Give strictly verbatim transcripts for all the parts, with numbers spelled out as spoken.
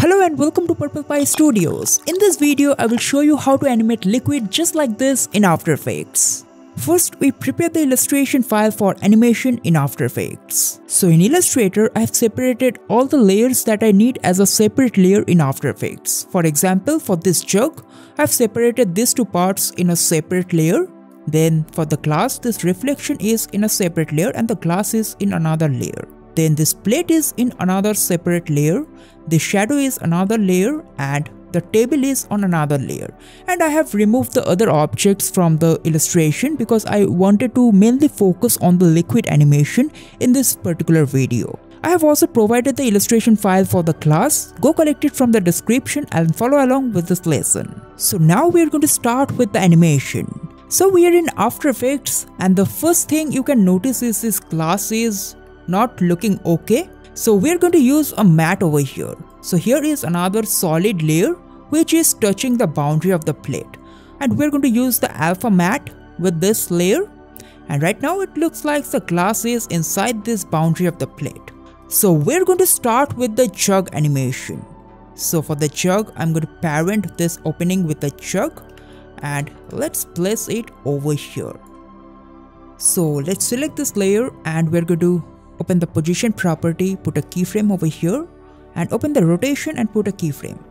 Hello and welcome to Purple Pie Studios. In this video, I will show you how to animate liquid just like this in After Effects. First, we prepare the illustration file for animation in After Effects. So in Illustrator, I have separated all the layers that I need as a separate layer in After Effects. For example, for this jug, I have separated these two parts in a separate layer. Then for the glass, this reflection is in a separate layer and the glass is in another layer. Then this plate is in another separate layer, the shadow is another layer and the table is on another layer. And I have removed the other objects from the illustration because I wanted to mainly focus on the liquid animation in this particular video. I have also provided the illustration file for the class. Go collect it from the description and follow along with this lesson. So now we are going to start with the animation. So we are in After Effects and the first thing you can notice is this glass is not looking okay. So we're going to use a mat over here. So here is another solid layer which is touching the boundary of the plate. And we're going to use the alpha mat with this layer. And right now it looks like the glass is inside this boundary of the plate. So we're going to start with the jug animation. So for the jug, I'm going to parent this opening with a jug and let's place it over here. So let's select this layer and we're going to open the position property, put a keyframe over here and open the rotation and put a keyframe.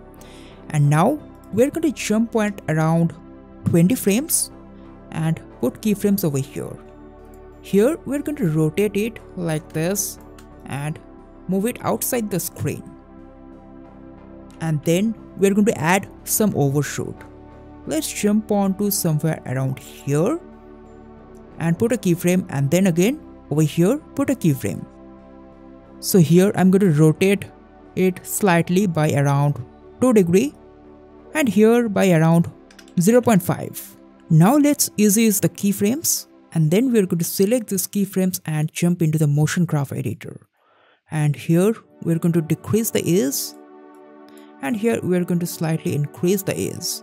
And now we're going to jump point around twenty frames and put keyframes over here. Here we're going to rotate it like this and move it outside the screen. And then we're going to add some overshoot. Let's jump on to somewhere around here and put a keyframe and then again over here, put a keyframe. So here I'm going to rotate it slightly by around two degrees and here by around zero point five. Now let's erase the keyframes and then we're going to select these keyframes and jump into the motion graph editor. And here we're going to decrease the ease and here we're going to slightly increase the ease.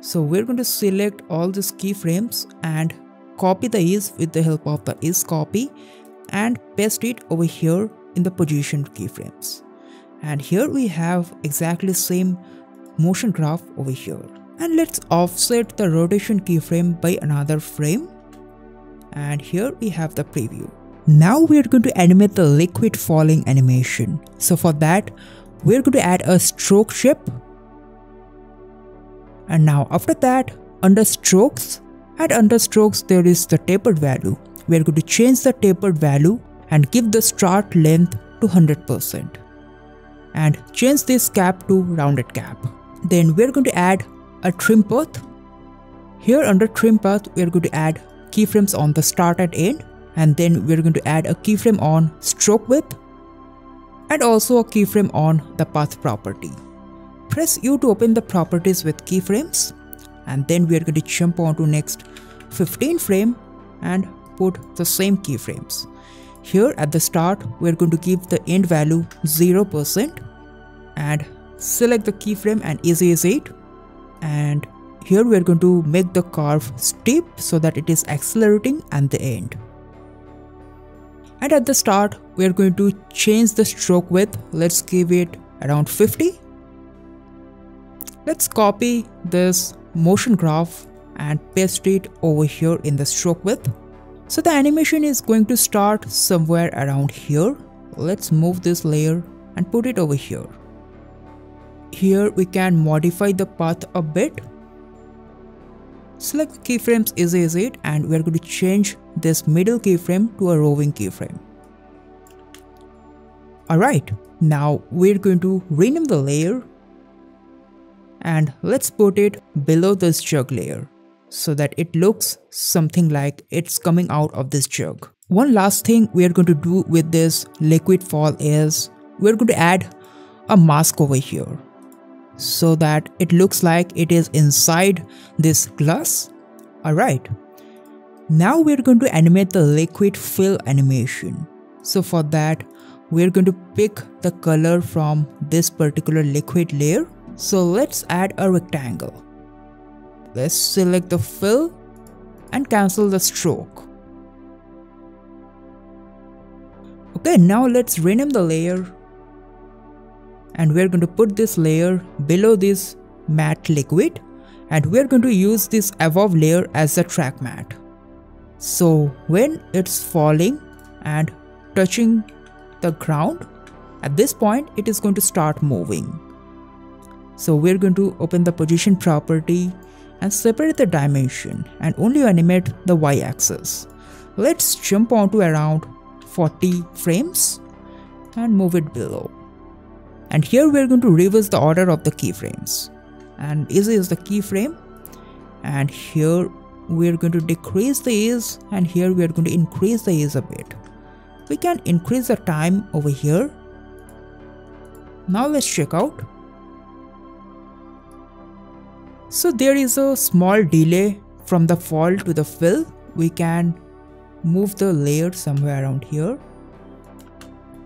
So we're going to select all these keyframes and copy the ease with the help of the ease copy and paste it over here in the position keyframes. And here we have exactly same motion graph over here. And let's offset the rotation keyframe by another frame. And here we have the preview. Now we are going to animate the liquid falling animation. So for that, we are going to add a stroke shape. And now after that, under strokes, at under strokes there is the tapered value. We are going to change the tapered value and give the start length to one hundred percent and change this cap to rounded cap. Then we are going to add a trim path. Here under trim path we are going to add keyframes on the start and end and then we are going to add a keyframe on stroke width and also a keyframe on the path property. Press U to open the properties with keyframes. And then we are going to jump on to next fifteen frame and put the same keyframes. Here at the start, we are going to give the end value zero percent and select the keyframe and erase it. And here we are going to make the curve steep so that it is accelerating at the end. And at the start, we are going to change the stroke width. Let's give it around fifty. Let's copy this motion graph and paste it over here in the stroke width. So the animation is going to start somewhere around here. Let's move this layer and put it over here. Here we can modify the path a bit. Select keyframes is it and we're going to change this middle keyframe to a roving keyframe. Alright, now we're going to rename the layer. And let's put it below this jug layer so that it looks something like it's coming out of this jug. One last thing we are going to do with this liquid fall is we're going to add a mask over here so that it looks like it is inside this glass. Alright, now we're going to animate the liquid fill animation. So for that, we're going to pick the color from this particular liquid layer. So let's add a rectangle. Let's select the fill and cancel the stroke. Okay, now let's rename the layer and we're going to put this layer below this matte liquid, and we're going to use this above layer as a track mat. So when it's falling and touching the ground, at this point it is going to start moving. So we're going to open the position property and separate the dimension and only animate the y-axis. Let's jump onto around forty frames and move it below. And here we're going to reverse the order of the keyframes. And easy is the keyframe, and here we're going to decrease the ease, and here we're going to increase the ease a bit. We can increase the time over here. Now let's check out. So there is a small delay from the fall to the fill. We can move the layer somewhere around here.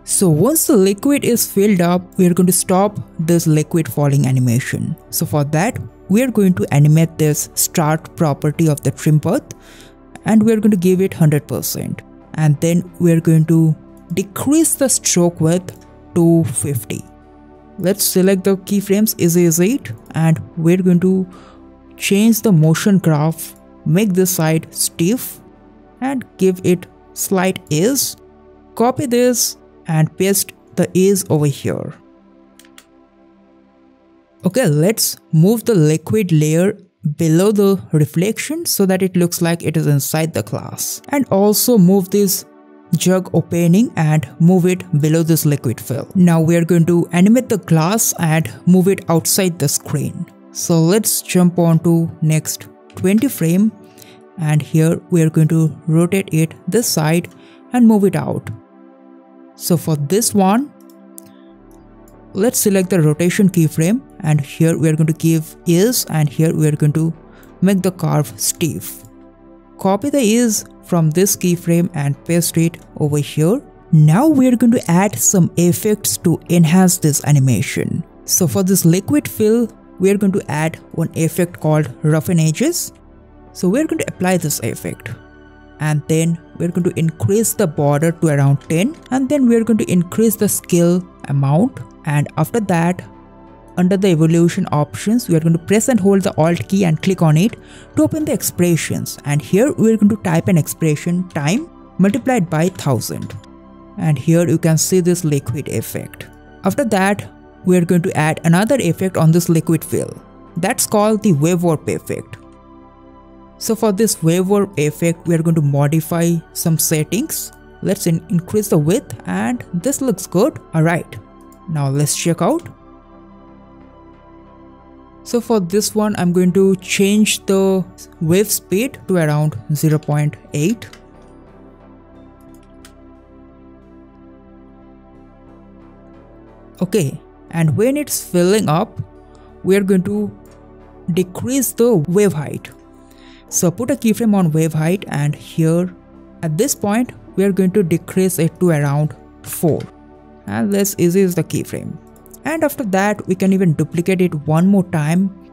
So once the liquid is filled up, we are going to stop this liquid falling animation. So for that, we are going to animate this start property of the trim path, and we are going to give it one hundred percent. And then we are going to decrease the stroke width to fifty. Let's select the keyframes easy as it, and we're going to change the motion graph, make this side stiff and give it slight ease. Copy this and paste the ease over here. Okay, let's move the liquid layer below the reflection so that it looks like it is inside the glass, and also move this jug opening and move it below this liquid fill. Now we are going to animate the glass and move it outside the screen. So let's jump on to next twenty frame, and here we are going to rotate it this side and move it out. So for this one, let's select the rotation keyframe, and here we are going to give ease, and here we are going to make the curve stiff. Copy the ease from this keyframe and paste it over here. Now we are going to add some effects to enhance this animation. So for this liquid fill, we are going to add one effect called roughen edges. So we are going to apply this effect, and then we are going to increase the border to around ten, and then we are going to increase the scale amount, and after that, under the evolution options, we are going to press and hold the Alt key and click on it to open the expressions, and here we are going to type an expression time multiplied by one thousand, and here you can see this liquid effect. After that, we are going to add another effect on this liquid fill, that's called the wave warp effect. So for this wave warp effect, we are going to modify some settings. Let's in increase the width, and this looks good. Alright, now let's check out. So for this one, I'm going to change the wave speed to around zero point eight. Okay, and when it's filling up, we are going to decrease the wave height. So put a keyframe on wave height, and here at this point, we are going to decrease it to around four. And this is the keyframe. And after that, we can even duplicate it one more time,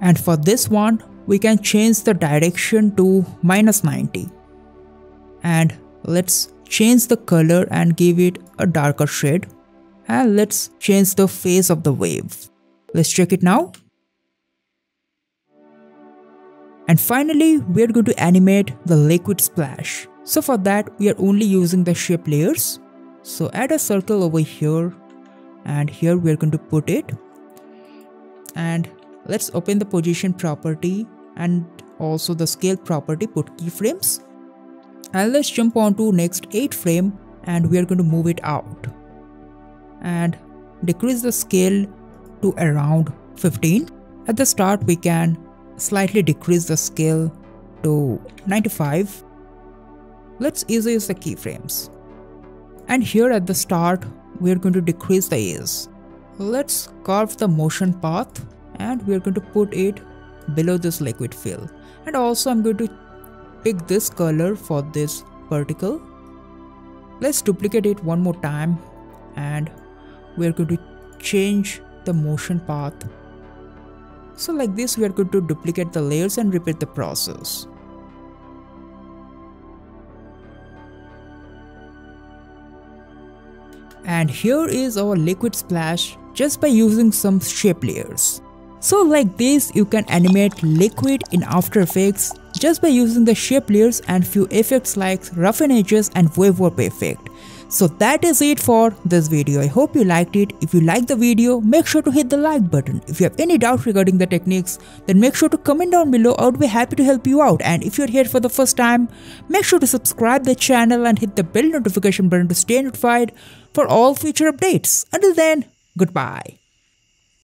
and for this one we can change the direction to minus ninety, and let's change the color and give it a darker shade, and let's change the face of the wave. Let's check it now. And finally, we are going to animate the liquid splash. So for that, we are only using the shape layers. So add a circle over here, and here we are going to put it, and let's open the position property and also the scale property, put keyframes, and let's jump on to next eight frame, and we are going to move it out and decrease the scale to around fifteen. At the start, we can slightly decrease the scale to ninety-five. Let's erase the keyframes, and here at the start we are going to decrease the ease. Let's carve the motion path, and we are going to put it below this liquid fill, and also I'm going to pick this color for this particle. Let's duplicate it one more time, and we are going to change the motion path. So like this, we are going to duplicate the layers and repeat the process. And here is our liquid splash just by using some shape layers. So like this, you can animate liquid in After Effects just by using the shape layers and few effects like roughen edges and wave-warp effect. So that is it for this video. I hope you liked it. If you liked the video, make sure to hit the like button. If you have any doubt regarding the techniques, then make sure to comment down below. I would be happy to help you out. And if you're here for the first time, make sure to subscribe the channel and hit the bell notification button to stay notified for all future updates. Until then, goodbye.